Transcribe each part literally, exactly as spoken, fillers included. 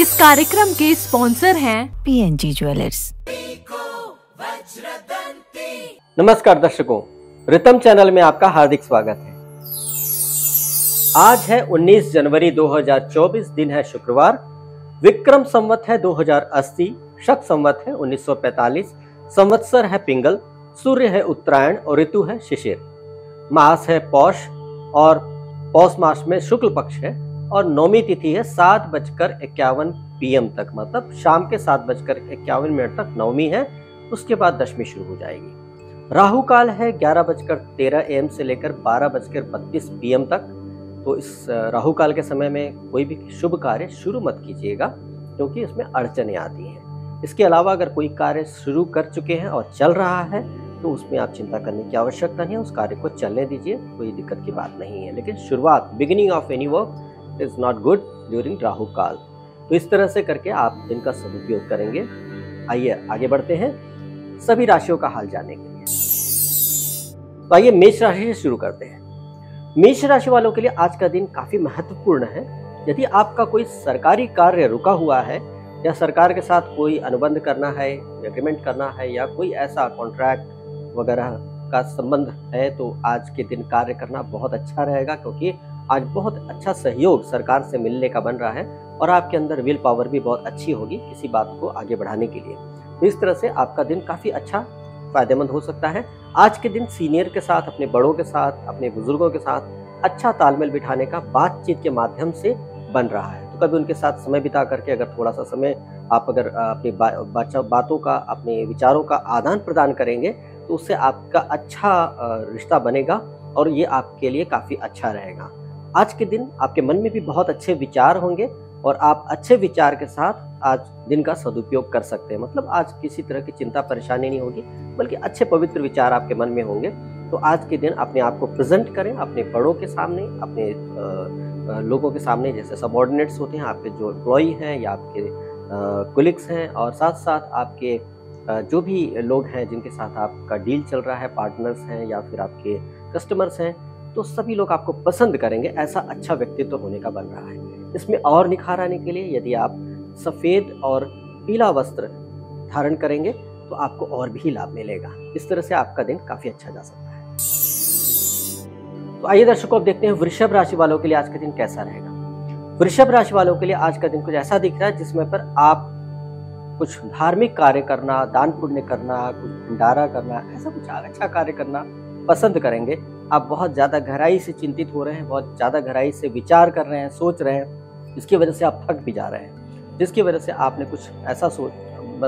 इस कार्यक्रम के स्पॉन्सर हैं पीएनजी ज्वेलर्स। नमस्कार दर्शकों, रितम चैनल में आपका हार्दिक स्वागत है। आज है उन्नीस जनवरी दो हज़ार चौबीस, दिन है शुक्रवार। विक्रम संवत है दो हज़ार अस्सी, शक संवत है उन्नीस सौ पैंतालीस, संवत्सर है पिंगल, सूर्य है उत्तरायण और ऋतु है शिशिर। मास है पौष और पौष मास में शुक्ल पक्ष है और नौमी तिथि है सात बजकर इक्यावन पी एम तक, मतलब शाम के सात बजकर इक्यावन मिनट तक नौमी है। उसके बाद दशमी शुरू हो जाएगी। राहु काल है ग्यारह बजकर तेरह ए एम से लेकर बारह बजकर बत्तीस पी एम तक। तो इस राहु काल के समय में कोई भी शुभ कार्य शुरू मत कीजिएगा, क्योंकि इसमें अड़चने आती हैं। इसके अलावा अगर कोई कार्य शुरू कर चुके हैं और चल रहा है तो उसमें आप चिंता करने की आवश्यकता नहीं है, उस कार्य को चलने दीजिए, कोई दिक्कत की बात नहीं है। लेकिन शुरुआत, beginning of any work is not good during Rahu Kaal. तो इस तरह से करके आप इनका सदुपयोग करेंगे। आइए आगे बढ़ते हैं सभी राशियों का हाल जानने के लिए। तो आइए मेष राशि से शुरू करते हैं। मेष राशि वालों के लिए आज का दिन काफी महत्वपूर्ण है। यदि आपका कोई सरकारी कार्य रुका हुआ है या सरकार के साथ कोई अनुबंध करना है, एग्रीमेंट करना है या कोई ऐसा कॉन्ट्रैक्ट वगैरह का संबंध है, तो आज के दिन कार्य करना बहुत अच्छा रहेगा, क्योंकि आज बहुत अच्छा सहयोग सरकार से मिलने का बन रहा है और आपके अंदर विल पावर भी बहुत अच्छी होगी किसी बात को आगे बढ़ाने के लिए। तो इस तरह से आपका दिन काफ़ी अच्छा फायदेमंद हो सकता है। आज के दिन सीनियर के साथ, अपने बड़ों के साथ, अपने बुजुर्गों के साथ अच्छा तालमेल बिठाने का बातचीत के माध्यम से बन रहा है। तो कभी उनके साथ समय बिता करके अगर थोड़ा सा समय आप अगर अपनी बा, बा, बातों का, अपने विचारों का आदान प्रदान करेंगे तो उससे आपका अच्छा रिश्ता बनेगा और ये आपके लिए काफ़ी अच्छा रहेगा। आज के दिन आपके मन में भी बहुत अच्छे विचार होंगे और आप अच्छे विचार के साथ आज दिन का सदुपयोग कर सकते हैं। मतलब आज किसी तरह की चिंता परेशानी नहीं होगी, बल्कि अच्छे पवित्र विचार आपके मन में होंगे। तो आज के दिन अपने आप को प्रेजेंट करें अपने बड़ों के सामने, अपने आ, लोगों के सामने, जैसे सबऑर्डिनेट्स होते हैं, आपके जो एम्प्लॉई हैं या आपके कोलिग्स हैं, और साथ साथ आपके जो भी लोग हैं जिनके साथ आपका डील चल रहा है, पार्टनर्स हैं या फिर आपके कस्टमर्स हैं, तो सभी लोग आपको पसंद करेंगे। ऐसा अच्छा व्यक्तित्व होने का बन रहा है। इसमें और निखार आने के लिए यदि आप सफ़ेद और पीला वस्त्र धारण करेंगे तो आपको और भी लाभ मिलेगा। इस तरह से आपका दिन काफ़ी अच्छा जा सकता है। तो आइए दर्शकों, अब देखते हैं वृषभ राशि वालों के लिए आज का दिन कैसा रहेगा। वृषभ राशि वालों के लिए आज का दिन कुछ ऐसा दिख रहा है जिसमें पर आप कुछ धार्मिक कार्य करना, दान पुण्य करना, कुछ भंडारा करना, ऐसा कुछ अच्छा कार्य करना पसंद करेंगे। आप बहुत ज़्यादा गहराई से चिंतित हो रहे हैं, बहुत ज़्यादा गहराई से विचार कर रहे हैं, सोच रहे हैं, इसकी वजह से आप थक भी जा रहे हैं, जिसकी वजह से आपने कुछ ऐसा सोच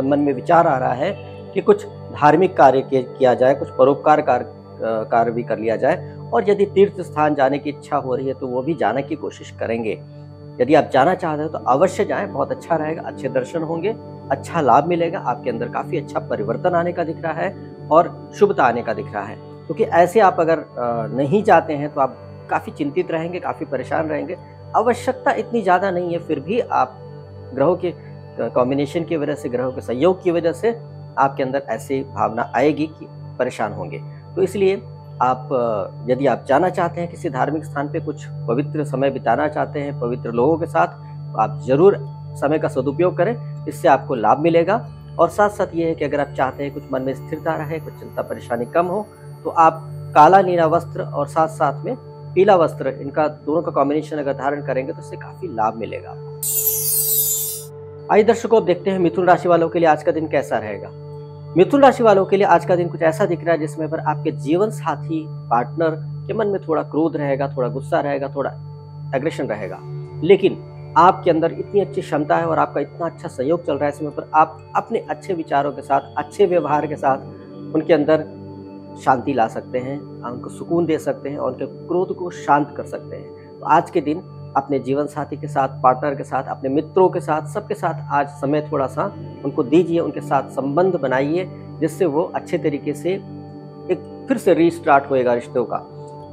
मन में विचार आ रहा है कि कुछ धार्मिक कार्य किया जाए, कुछ परोपकार कार्य भी कर लिया जाए, और यदि तीर्थ स्थान जाने की इच्छा हो रही है तो वो भी जाने की कोशिश करेंगे। यदि आप जाना चाहते हो तो अवश्य जाएं, बहुत अच्छा रहेगा। अच्छे दर्शन होंगे, अच्छा लाभ मिलेगा, आपके अंदर काफ़ी अच्छा परिवर्तन आने का दिख रहा है और शुभता आने का दिख रहा है। क्योंकि ऐसे आप अगर नहीं जाते हैं तो आप काफ़ी चिंतित रहेंगे, काफ़ी परेशान रहेंगे। आवश्यकता इतनी ज़्यादा नहीं है, फिर भी आप ग्रहों के कॉम्बिनेशन की वजह से, ग्रहों के सहयोग की वजह से आपके अंदर ऐसी भावना आएगी कि परेशान होंगे। तो इसलिए आप यदि आप जाना चाहते हैं किसी धार्मिक स्थान पे, कुछ पवित्र समय बिताना चाहते हैं पवित्र लोगों के साथ, तो आप ज़रूर समय का सदुपयोग करें, इससे आपको लाभ मिलेगा। और साथ साथ ये है कि अगर आप चाहते हैं कुछ मन में स्थिरता रहे, कुछ चिंता परेशानी कम हो, तो आप काला नीला वस्त्र और साथ साथ में पीला वस्त्र, इनका दोनों का कॉम्बिनेशन अगर धारण करेंगे तो इससे काफ़ी लाभ मिलेगा। आइए दर्शकों, अब देखते हैं मिथुन राशि वालों के लिए आज का दिन कैसा रहेगा। मिथुन राशि वालों के लिए आज का दिन कुछ ऐसा दिख रहा है जिसमें पर आपके जीवन साथी, पार्टनर के मन में थोड़ा क्रोध रहेगा, थोड़ा गुस्सा रहेगा, थोड़ा एग्रेशन रहेगा, लेकिन आपके अंदर इतनी अच्छी क्षमता है और आपका इतना अच्छा सहयोग चल रहा है, इसमें पर आप अपने अच्छे विचारों के साथ, अच्छे व्यवहार के साथ उनके अंदर शांति ला सकते हैं, उनको सुकून दे सकते हैं और उनके क्रोध को शांत कर सकते हैं। तो आज के दिन अपने जीवन साथी के साथ, पार्टनर के साथ, अपने मित्रों के साथ, सबके साथ आज समय थोड़ा सा उनको दीजिए, उनके साथ संबंध बनाइए, जिससे वो अच्छे तरीके से एक फिर से रीस्टार्ट होएगा रिश्तों का।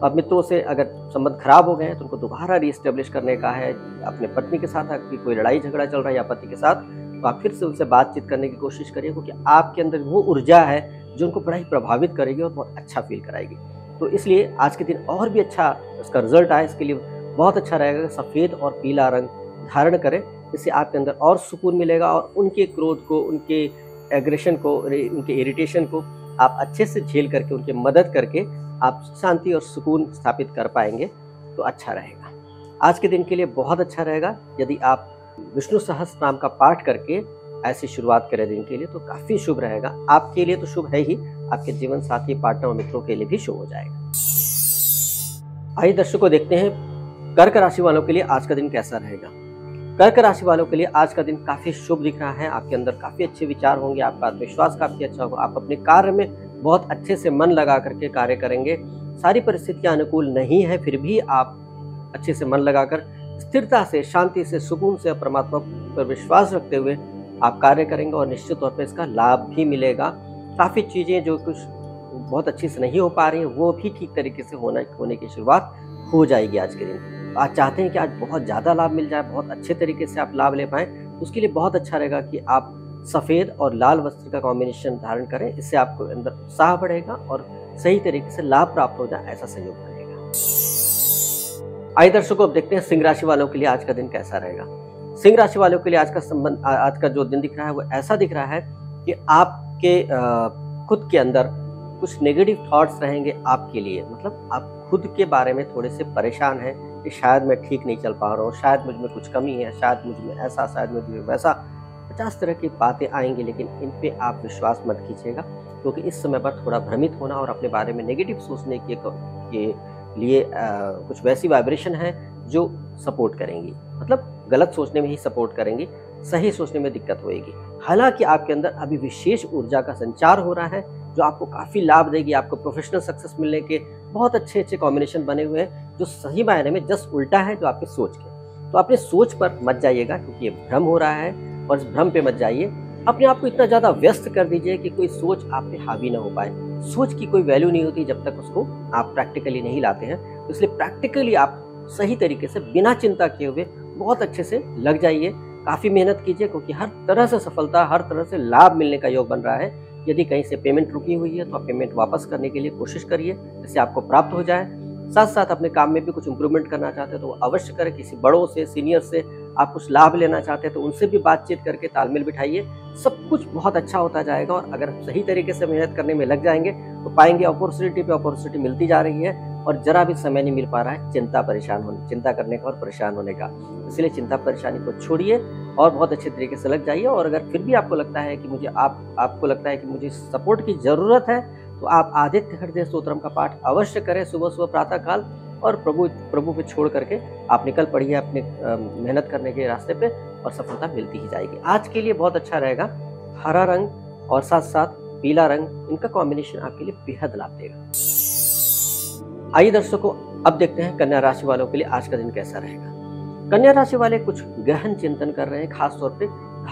अब मित्रों से अगर संबंध खराब हो गए हैं तो उनको दोबारा रीस्टेब्लिश करने का है। अपने पत्नी के साथ आपकी कोई लड़ाई झगड़ा चल रहा है या पति के साथ, तो आप फिर से उनसे बातचीत करने की कोशिश करिए, क्योंकि आपके अंदर वो ऊर्जा है जो उनको बड़ा ही प्रभावित करेगी और बहुत अच्छा फील कराएगी। तो इसलिए आज के दिन और भी अच्छा उसका रिजल्ट आए, इसके लिए बहुत अच्छा रहेगा। सफ़ेद और पीला रंग धारण करें, इससे आपके अंदर और सुकून मिलेगा और उनके क्रोध को, उनके एग्रेशन को, उनके इरिटेशन को आप अच्छे से झेल करके, उनके मदद करके आप शांति और सुकून स्थापित कर पाएंगे तो अच्छा रहेगा। आज के दिन के लिए बहुत अच्छा रहेगा यदि आप विष्णु सहस्त्र नाम का पाठ करके ऐसी शुरुआत करें दिन के लिए, तो काफ़ी शुभ रहेगा। आपके लिए तो शुभ है ही, आपके जीवन साथी, पार्टनर और मित्रों के लिए भी शुभ हो जाएगा। आइए दर्शकों देखते हैं कर्क राशि वालों के लिए आज का दिन कैसा रहेगा। कर्क राशि वालों के लिए आज का दिन काफ़ी शुभ दिख रहा है। आपके अंदर काफ़ी अच्छे विचार होंगे, आपका आत्मविश्वास काफ़ी अच्छा होगा, आप अपने कार्य में बहुत अच्छे से मन लगा करके कार्य करेंगे। सारी परिस्थितियाँ अनुकूल नहीं है फिर भी आप अच्छे से मन लगाकर स्थिरता से, शांति से, सुकून से, परमात्मा पर विश्वास रखते हुए आप कार्य करेंगे और निश्चित तौर पर इसका लाभ भी मिलेगा। काफ़ी चीज़ें जो कुछ बहुत अच्छे से नहीं हो पा रही हैं वो भी ठीक तरीके से होना होने की शुरुआत हो जाएगी आज के दिन। आज चाहते हैं कि आज बहुत ज़्यादा लाभ मिल जाए, बहुत अच्छे तरीके से आप लाभ ले पाएँ, उसके लिए बहुत अच्छा रहेगा कि आप सफ़ेद और लाल वस्त्र का कॉम्बिनेशन धारण करें। इससे आपको अंदर उत्साह बढ़ेगा और सही तरीके से लाभ प्राप्त हो जाए, ऐसा सहयोग रहेगा। आइए दर्शकों अब देखते हैं सिंह राशि वालों के लिए आज का दिन कैसा रहेगा। सिंह राशि वालों के लिए आज का संबंध आज का जो दिन दिख रहा है वो ऐसा दिख रहा है कि आपके खुद के अंदर कुछ नेगेटिव थॉट्स रहेंगे आपके लिए। मतलब आप खुद के बारे में थोड़े से परेशान हैं कि शायद मैं ठीक नहीं चल पा रहा हूँ, शायद मुझ में कुछ कमी है, शायद मुझ में ऐसा, शायद मुझ में वैसा, पचास तरह की बातें आएंगी। लेकिन इन पर आप विश्वास मत कीजिएगा, क्योंकि इस समय पर थोड़ा भ्रमित होना और अपने बारे में नेगेटिव सोचने के लिए कुछ वैसी वाइब्रेशन है जो सपोर्ट करेंगी, मतलब गलत सोचने में ही सपोर्ट करेंगी, सही सोचने में दिक्कत होएगी। हालांकि आपके अंदर अभी विशेष ऊर्जा का संचार हो रहा है जो आपको काफ़ी लाभ देगी। आपको प्रोफेशनल सक्सेस मिलने के बहुत अच्छे अच्छे कॉम्बिनेशन बने हुए हैं जो सही मायने में जस्ट उल्टा है जो आपकी सोच के। तो अपने सोच पर मत जाइएगा क्योंकि ये भ्रम हो रहा है, और इस भ्रम पर मत जाइए। अपने आप को इतना ज़्यादा व्यस्त कर दीजिए कि कोई सोच आप पे हावी ना हो पाए। सोच की कोई वैल्यू नहीं होती जब तक उसको आप प्रैक्टिकली नहीं लाते हैं। इसलिए प्रैक्टिकली आप सही तरीके से बिना चिंता किए हुए बहुत अच्छे से लग जाइए, काफ़ी मेहनत कीजिए, क्योंकि हर तरह से सफलता, हर तरह से लाभ मिलने का योग बन रहा है। यदि कहीं से पेमेंट रुकी हुई है तो आप पेमेंट वापस करने के लिए कोशिश करिए जिससे आपको प्राप्त हो जाए। साथ साथ अपने काम में भी कुछ इम्प्रूवमेंट करना चाहते हैं तो अवश्य करें। किसी बड़ों से, सीनियर से आप कुछ लाभ लेना चाहते हैं तो उनसे भी बातचीत करके तालमेल बिठाइए। सब कुछ बहुत अच्छा होता जाएगा, और अगर सही तरीके से मेहनत करने में लग जाएंगे तो पाएंगे अपॉर्चुनिटी पे अपॉर्चुनिटी मिलती जा रही है, और जरा भी समय नहीं मिल पा रहा है चिंता परेशान होने चिंता करने का और परेशान होने का। इसलिए चिंता परेशानी को छोड़िए और बहुत अच्छे तरीके से लग जाइए। और अगर फिर भी आपको लगता है कि मुझे आप आपको लगता है कि मुझे सपोर्ट की ज़रूरत है तो आप आदित्य हृदय स्तोत्रम का पाठ अवश्य करें सुबह सुबह प्रातः काल, और प्रभु प्रभु पे छोड़ करके आप निकल पड़िए अपने मेहनत करने के रास्ते पे, और सफलता मिलती ही जाएगी। आज के लिए बहुत अच्छा रहेगा। हरा रंग और साथ साथ पीला रंग, इनका कॉम्बिनेशन आपके लिए बेहद लाभ देगा। आइए दर्शकों अब देखते हैं कन्या राशि वालों के लिए आज का दिन कैसा रहेगा। कन्या राशि वाले कुछ गहन चिंतन कर रहे हैं, खासतौर पर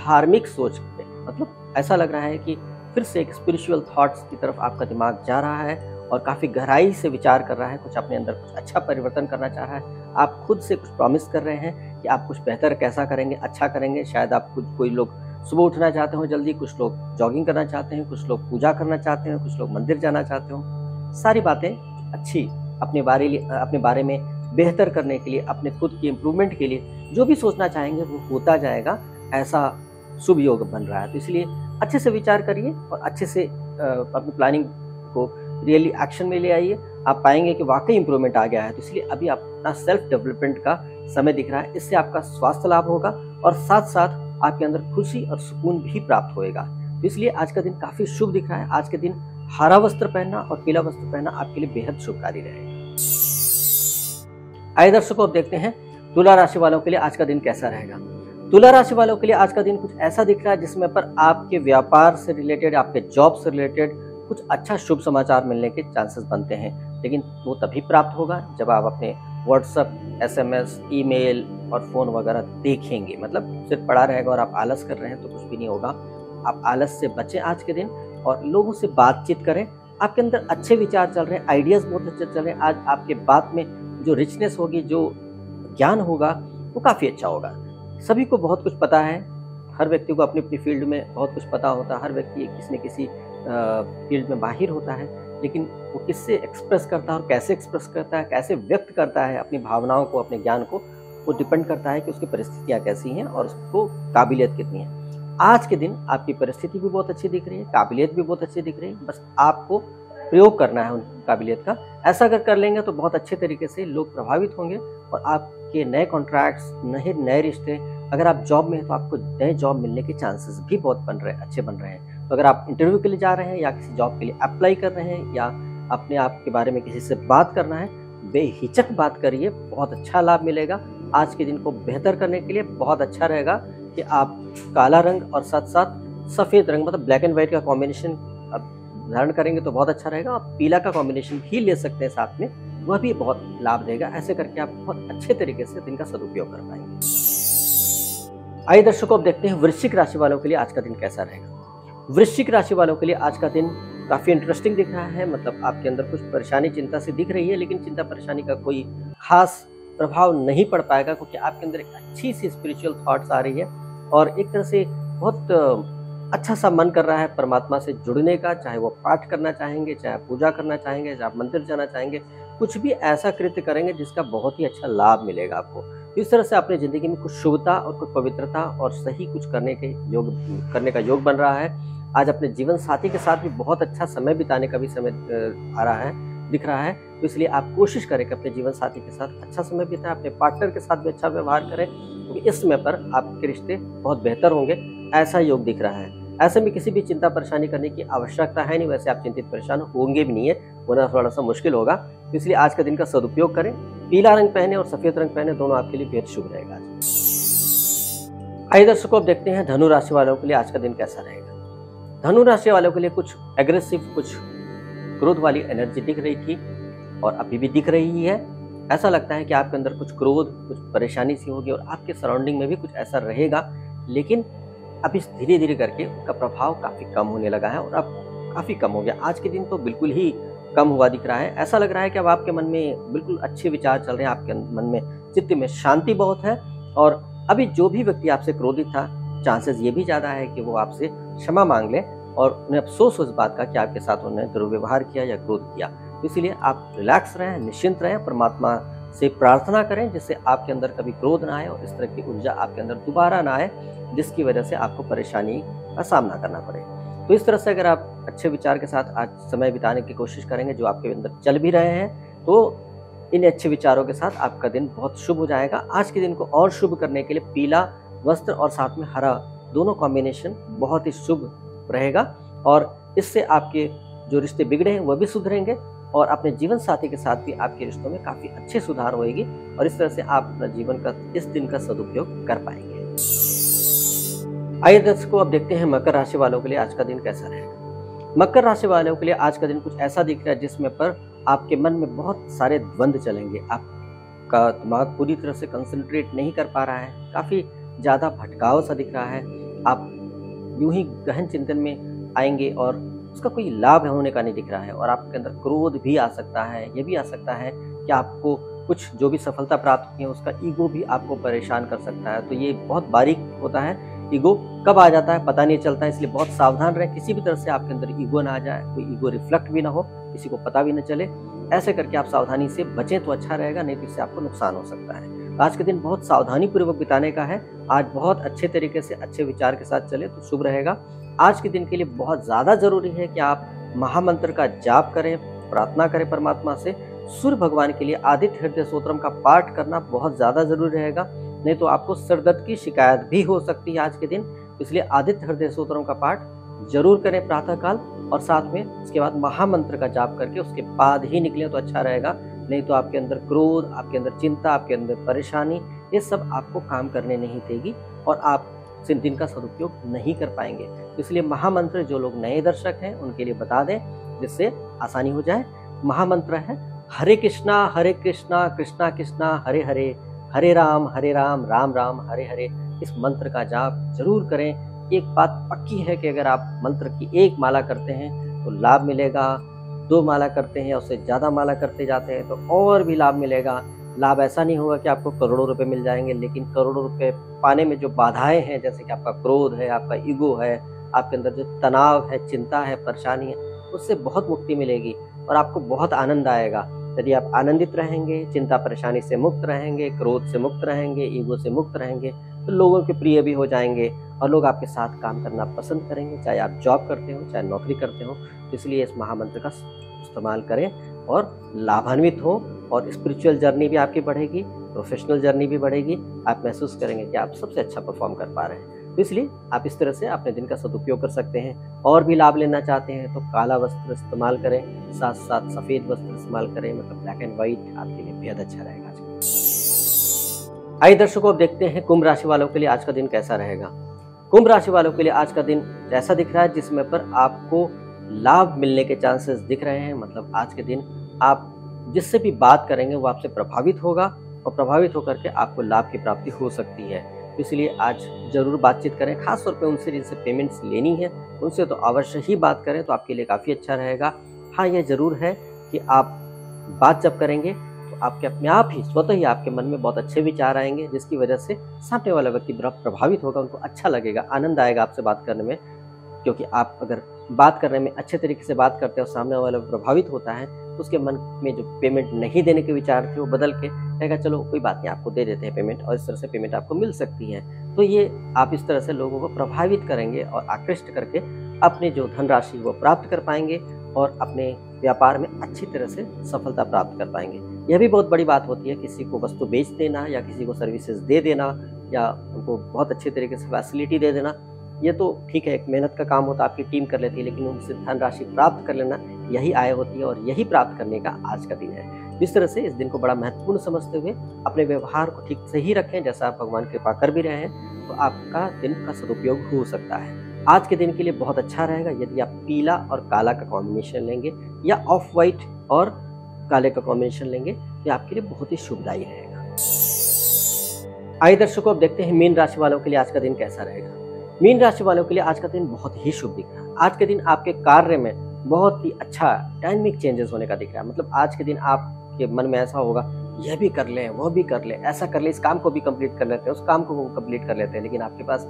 धार्मिक सोच पे। मतलब ऐसा लग रहा है कि फिर से एक स्पिरिचुअल थॉट्स की तरफ आपका दिमाग जा रहा है और काफ़ी गहराई से विचार कर रहा है। कुछ अपने अंदर कुछ अच्छा परिवर्तन करना चाह रहा है। आप खुद से कुछ प्रॉमिस कर रहे हैं कि आप कुछ बेहतर कैसा करेंगे, अच्छा करेंगे। शायद आप कुछ कोई लोग सुबह उठना चाहते हो जल्दी, कुछ लोग जॉगिंग करना चाहते हैं, कुछ लोग पूजा करना चाहते हैं, कुछ लोग मंदिर जाना चाहते हो। सारी बातें अच्छी अपने बारे लिए अपने बारे में बेहतर करने के लिए, अपने खुद की इम्प्रूवमेंट के लिए जो भी सोचना चाहेंगे वो होता जाएगा, ऐसा शुभ योग बन रहा है। तो इसलिए अच्छे से विचार करिए और अच्छे से अपनी प्लानिंग को रियली एक्शन में ले आइए। आप पाएंगे कि वाकई इंप्रूवमेंट आ गया है। तो इसलिए अभी अपना सेल्फ डेवलपमेंट का समय दिख रहा है। इससे आपका स्वास्थ्य लाभ होगा और साथ साथ आपके अंदर खुशी और सुकून भी प्राप्त होएगा। तो इसलिए आज का दिन काफ़ी शुभ दिख रहा है। आज के दिन हरा वस्त्र पहनना और पीला वस्त्र पहनना आपके लिए बेहद शुभकारी रहेगा। आइए दर्शकों अब देखते हैं तुला राशि वालों के लिए आज का दिन कैसा रहेगा। तुला राशि वालों के लिए आज का दिन कुछ ऐसा दिख रहा है जिसमें पर आपके व्यापार से रिलेटेड, आपके जॉब से रिलेटेड कुछ अच्छा शुभ समाचार मिलने के चांसेस बनते हैं। लेकिन वो तभी प्राप्त होगा जब आप अपने व्हाट्सएप, एसएमएस, ईमेल और फ़ोन वगैरह देखेंगे। मतलब सिर्फ पड़ा रहेगा और आप आलस कर रहे हैं तो कुछ भी नहीं होगा। आप आलस से बचें आज के दिन और लोगों से बातचीत करें। आपके अंदर अच्छे विचार चल रहे हैं, आइडियाज़ बहुत अच्छे चल रहे हैं। आज आपके बात में जो रिचनेस होगी, जो ज्ञान होगा वो काफ़ी अच्छा होगा। सभी को बहुत कुछ पता है, हर व्यक्ति को अपनी अपनी फील्ड में बहुत कुछ पता होता है। हर व्यक्ति किसी न किसी फील्ड में माहिर होता है, लेकिन वो किससे एक्सप्रेस करता है और कैसे एक्सप्रेस करता है, कैसे व्यक्त करता है अपनी भावनाओं को, अपने ज्ञान को, वो डिपेंड करता है कि उसकी परिस्थितियाँ कैसी हैं और उसको काबिलियत कितनी है। आज के दिन आपकी परिस्थिति भी बहुत अच्छी दिख रही है, काबिलियत भी बहुत अच्छी दिख रही है, बस आपको प्रयोग करना है उन काबिलियत का। ऐसा अगर कर लेंगे तो बहुत अच्छे तरीके से लोग प्रभावित होंगे और आपके नए कॉन्ट्रैक्ट्स, नए नए रिश्ते, अगर आप जॉब में हैं तो आपको नए जॉब मिलने के चांसेस भी बहुत बन रहे अच्छे बन रहे हैं। तो अगर आप इंटरव्यू के लिए जा रहे हैं या किसी जॉब के लिए अप्लाई कर रहे हैं या अपने आप के बारे में किसी से बात करना है, बेहिचक बात करिए, बहुत अच्छा लाभ मिलेगा। आज के दिन को बेहतर करने के लिए बहुत अच्छा रहेगा कि आप काला रंग और साथ साथ सफ़ेद रंग, मतलब ब्लैक एंड वाइट का कॉम्बिनेशन धारण करेंगे तो बहुत अच्छा रहेगा। आप पीला का कॉम्बिनेशन भी ले सकते हैं साथ में, वह भी बहुत लाभ देगा। ऐसे करके आप बहुत अच्छे तरीके से दिन का सदुपयोग कर पाएंगे। आइए दर्शकों, अब देखते हैं वृश्चिक राशि वालों के लिए आज का दिन कैसा रहेगा। वृश्चिक राशि वालों के लिए आज का दिन काफ़ी इंटरेस्टिंग दिख रहा है, मतलब आपके अंदर कुछ परेशानी चिंता से दिख रही है, लेकिन चिंता परेशानी का कोई खास प्रभाव नहीं पड़ पाएगा क्योंकि आपके अंदर एक अच्छी सी स्पिरिचुअल थॉट्स आ रही है और एक तरह से बहुत अच्छा सा मन कर रहा है परमात्मा से जुड़ने का। चाहे वो पाठ करना चाहेंगे, चाहे पूजा करना चाहेंगे, चाहे आप मंदिर जाना चाहेंगे, कुछ भी ऐसा कृत्य करेंगे जिसका बहुत ही अच्छा लाभ मिलेगा आपको। इस तरह से अपनी ज़िंदगी में कुछ शुभता और कुछ पवित्रता और सही कुछ करने के योग करने का योग बन रहा है। आज अपने जीवन साथी के साथ भी बहुत अच्छा समय बिताने का भी समय आ रहा है, दिख रहा है। तो इसलिए आप कोशिश करें कि अपने जीवन साथी के साथ अच्छा समय बिताएं, अपने पार्टनर के साथ भी अच्छा व्यवहार करें क्योंकि इस समय पर आपके रिश्ते बहुत बेहतर होंगे, ऐसा योग दिख रहा है। ऐसे में किसी भी चिंता परेशानी करने की आवश्यकता है नहीं, वैसे आप चिंतित परेशान होंगे भी नहीं है, वरना थोड़ा सा मुश्किल होगा। तो इसलिए आज का दिन का सदुपयोग करें। पीला रंग पहने और सफ़ेद रंग पहने, दोनों आपके लिए बेहद शुभ रहेगा। आइए दर्शकों, अब देखते हैं धनु राशि वालों के लिए आज का दिन कैसा रहेगा। धनु राशि वालों के लिए कुछ एग्रेसिव, कुछ क्रोध वाली एनर्जी दिख रही थी और अभी भी दिख रही है। ऐसा लगता है कि आपके अंदर कुछ क्रोध, कुछ परेशानी सी होगी और आपके सराउंडिंग में भी कुछ ऐसा रहेगा, लेकिन अब इस धीरे धीरे करके उसका प्रभाव काफ़ी कम होने लगा है और अब काफ़ी कम हो गया। आज के दिन तो बिल्कुल ही कम हुआ दिख रहा है। ऐसा लग रहा है कि अब आपके मन में बिल्कुल अच्छे विचार चल रहे हैं, आपके मन में चित्त में शांति बहुत है और अभी जो भी व्यक्ति आपसे क्रोधित था, चांसेस ये भी ज़्यादा है कि वो आपसे क्षमा मांग लें और उन्हें अफसोस हो इस बात का कि आपके साथ उन्होंने दुर्व्यवहार किया या क्रोध किया। तो इसलिए आप रिलैक्स रहें, निश्चिंत रहें, परमात्मा से प्रार्थना करें जिससे आपके अंदर कभी क्रोध ना आए और इस तरह की ऊर्जा आपके अंदर दोबारा ना आए जिसकी वजह से आपको परेशानी का सामना करना पड़े। तो इस तरह से अगर आप अच्छे विचार के साथ आज समय बिताने की कोशिश करेंगे, जो आपके अंदर चल भी रहे हैं, तो इन अच्छे विचारों के साथ आपका दिन बहुत शुभ हो जाएगा। आज के दिन को और शुभ करने के लिए पीला वस्त्र और साथ में हरा, दोनों कॉम्बिनेशन बहुत ही शुभ रहेगा और इससे आपके जो रिश्ते बिगड़े हैं वह भी सुधरेंगे और अपने जीवन साथी के साथ भी आपके रिश्तों में काफ़ी अच्छे सुधार होएगी और इस तरह से आप अपना जीवन का इस दिन का सदुपयोग कर पाएंगे। आइए दर्शकों, अब देखते हैं मकर राशि वालों के लिए आज का दिन कैसा रहेगा। मकर राशि वालों के लिए आज का दिन कुछ ऐसा दिख रहा है जिसमें पर आपके मन में बहुत सारे द्वंद्व चलेंगे। आपका दिमाग पूरी तरह से कंसंट्रेट नहीं कर पा रहा है, काफ़ी ज़्यादा भटकाव सा दिख रहा है। आप यूं ही गहन चिंतन में आएंगे और उसका कोई लाभ होने का नहीं दिख रहा है और आपके अंदर क्रोध भी आ सकता है। ये भी आ सकता है कि आपको कुछ जो भी सफलता प्राप्त हुई है उसका ईगो भी आपको परेशान कर सकता है। तो ये बहुत बारीक होता है, ईगो कब आ जाता है पता नहीं चलता है, इसलिए बहुत सावधान रहें। किसी भी तरह से आपके अंदर ईगो ना आ जाए, कोई ईगो रिफ्लेक्ट भी ना हो, किसी को पता भी ना चले। ऐसे करके आप सावधानी से बचें तो अच्छा रहेगा, नहीं तो इससे आपको नुकसान हो सकता है। आज के दिन बहुत सावधानी पूर्वक बिताने का है। आज बहुत अच्छे तरीके से अच्छे विचार के साथ चले तो शुभ रहेगा। आज के दिन के लिए बहुत ज़्यादा जरूरी है कि आप महामंत्र का जाप करें, प्रार्थना करें परमात्मा से। सूर्य भगवान के लिए आदित्य हृदय स्तोत्रम का पाठ करना बहुत ज़्यादा जरूरी रहेगा, नहीं तो आपको सिरदर्द की शिकायत भी हो सकती है आज के दिन। इसलिए आदित्य हृदय स्तोत्रम का पाठ जरूर करें प्रातःकाल और साथ में उसके बाद महामंत्र का जाप करके उसके बाद ही निकलें तो अच्छा रहेगा, नहीं तो आपके अंदर क्रोध, आपके अंदर चिंता, आपके अंदर परेशानी, ये सब आपको काम करने नहीं देगी और आप इस दिन का सदुपयोग नहीं कर पाएंगे। इसलिए महामंत्र, जो लोग नए दर्शक हैं उनके लिए बता दें जिससे आसानी हो जाए। महामंत्र है हरे कृष्णा हरे कृष्णा कृष्णा कृष्णा हरे हरे, हरे राम हरे राम राम राम हरे हरे। इस मंत्र का जाप जरूर करें। एक बात पक्की है कि अगर आप मंत्र की एक माला करते हैं तो लाभ मिलेगा, दो माला करते हैं या उससे ज़्यादा माला करते जाते हैं तो और भी लाभ मिलेगा। लाभ ऐसा नहीं होगा कि आपको करोड़ों रुपए मिल जाएंगे, लेकिन करोड़ों रुपए पाने में जो बाधाएं हैं, जैसे कि आपका क्रोध है, आपका ईगो है, आपके अंदर जो तनाव है, चिंता है, परेशानी है, उससे बहुत मुक्ति मिलेगी और आपको बहुत आनंद आएगा। यदि आप आनंदित रहेंगे, चिंता परेशानी से मुक्त रहेंगे, क्रोध से मुक्त रहेंगे, ईगो से मुक्त रहेंगे, तो लोगों के प्रिय भी हो जाएंगे और लोग आपके साथ काम करना पसंद करेंगे, चाहे आप जॉब करते हो चाहे नौकरी करते हो। इसलिए इस महामंत्र का इस्तेमाल करें और लाभान्वित हो, और स्पिरिचुअल जर्नी भी आपकी बढ़ेगी, प्रोफेशनल जर्नी भी बढ़ेगी। आप महसूस करेंगे कि आप सबसे अच्छा परफॉर्म कर पा रहे हैं। तो इसलिए आप इस तरह से अपने दिन का सदुपयोग कर सकते हैं। और भी लाभ लेना चाहते हैं तो काला वस्त्र इस्तेमाल करें, साथ साथ सफ़ेद वस्त्र इस्तेमाल करें, मतलब ब्लैक एंड व्हाइट आपके लिए बेहद अच्छा रहेगा। आइए दर्शकों, अब देखते हैं कुंभ राशि वालों के लिए आज का दिन कैसा रहेगा। कुंभ राशि वालों के लिए आज का दिन ऐसा दिख रहा है जिसमें पर आपको लाभ मिलने के चांसेस दिख रहे हैं। मतलब आज के दिन आप जिससे भी बात करेंगे वो आपसे प्रभावित होगा और प्रभावित होकर के आपको लाभ की प्राप्ति हो सकती है। इसलिए आज जरूर बातचीत करें, खासतौर पे उनसे जिनसे पेमेंट्स लेनी है उनसे तो अवश्य ही बात करें, तो आपके लिए काफ़ी अच्छा रहेगा। हाँ, यह जरूर है कि आप बात जब करेंगे तो आपके अपने आप ही स्वतः ही आपके मन में बहुत अच्छे विचार आएंगे, जिसकी वजह से सामने वाला व्यक्ति बड़ा प्रभावित होगा, उनको अच्छा लगेगा, आनंद आएगा आपसे बात करने में। क्योंकि आप अगर बात करने में अच्छे तरीके से बात करते हैं और सामने वाला प्रभावित होता है तो उसके मन में जो पेमेंट नहीं देने के विचार थे वो बदल के कहेगा चलो कोई बात नहीं, आपको दे देते हैं पेमेंट, और इस तरह से पेमेंट आपको मिल सकती है। तो ये आप इस तरह से लोगों को प्रभावित करेंगे और आकृष्ट करके अपने जो धनराशि वो प्राप्त कर पाएंगे और अपने व्यापार में अच्छी तरह से सफलता प्राप्त कर पाएंगे। यह भी बहुत बड़ी बात होती है किसी को वस्तु बेच देना या किसी को सर्विसेज दे देना या उनको बहुत अच्छे तरीके से फैसिलिटी दे देना, ये तो ठीक है, एक मेहनत का काम होता है, आपकी टीम कर लेती है, लेकिन उनसे धनराशि प्राप्त कर लेना यही आय होती है और यही प्राप्त करने का आज का दिन है। जिस तरह से इस दिन को बड़ा महत्वपूर्ण समझते हुए अपने व्यवहार को ठीक से ही रखें, जैसा आप भगवान कृपा कर भी रहे हैं, तो आपका दिन का सदुपयोग हो सकता है। आज के दिन के लिए बहुत अच्छा रहेगा यदि आप पीला और काला का कॉम्बिनेशन लेंगे या ऑफ वाइट और काले का कॉम्बिनेशन लेंगे, तो आपके लिए बहुत ही शुभदायी रहेगा। आइए दर्शकों, अब देखते हैं मीन राशि वालों के लिए आज का दिन कैसा रहेगा। मीन राशि वालों के लिए आज का दिन बहुत ही शुभ दिख रहा है। आज के दिन आपके कार्य में बहुत ही अच्छा डायनेमिक चेंजेस होने का दिख रहा है। मतलब आज के दिन आपके मन में ऐसा होगा यह भी कर लें, वह भी कर लें, ऐसा कर लें, इस काम को भी कंप्लीट कर लेते हैं, उस काम को वो कंप्लीट कर लेते हैं, लेकिन आपके पास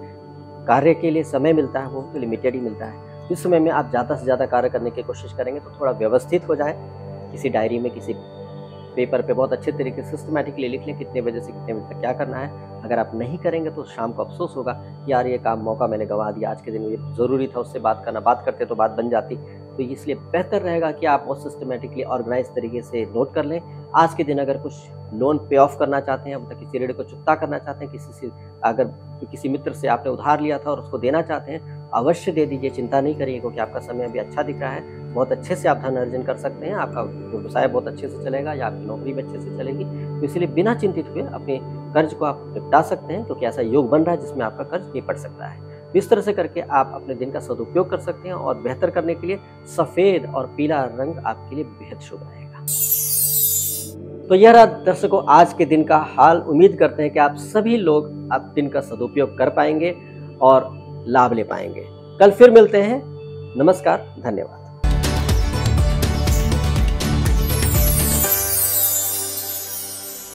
कार्य के लिए समय मिलता है वो तो लिमिटेड ही मिलता है। इस समय में आप ज़्यादा से ज़्यादा कार्य करने की कोशिश करेंगे तो थोड़ा व्यवस्थित हो जाए, किसी डायरी में किसी पेपर पे बहुत अच्छे तरीके से सिस्टमेटिकली लिख लें कितने बजे से कितने बजे तक क्या करना है। अगर आप नहीं करेंगे तो शाम को अफसोस होगा, यार ये काम मौका मैंने गंवा दिया, आज के दिन ये ज़रूरी था उससे बात करना, बात करते तो बात बन जाती। तो इसलिए बेहतर रहेगा कि आप बहुत सिस्टमेटिकली ऑर्गेनाइज तरीके से नोट कर लें। आज के दिन अगर कुछ लोन पे ऑफ करना चाहते हैं, मतलब किसी ऋण को चुकता करना चाहते हैं, किसी से अगर किसी मित्र से आपने उधार लिया था और उसको देना चाहते हैं, अवश्य दे दीजिए, चिंता नहीं करिए, क्योंकि आपका समय अभी अच्छा दिख रहा है। बहुत अच्छे से आप धन अर्जन कर सकते हैं, आपका व्यवसाय बहुत अच्छे से चलेगा या आपकी नौकरी भी अच्छे से चलेगी। तो इसलिए बिना चिंतित हुए अपने कर्ज को आप निपटा सकते हैं, क्योंकि ऐसा योग बन रहा है जिसमें आपका कर्ज निपट सकता है। इस तरह से करके आप अपने दिन का सदुपयोग कर सकते हैं, और बेहतर करने के लिए सफ़ेद और पीला रंग आपके लिए बेहद शुभ रहेगा। तो यह रहा दर्शकों आज के दिन का हाल। उम्मीद करते हैं कि आप सभी लोग आप दिन का सदुपयोग कर पाएंगे और लाभ ले पाएंगे। कल फिर मिलते हैं। नमस्कार, धन्यवाद।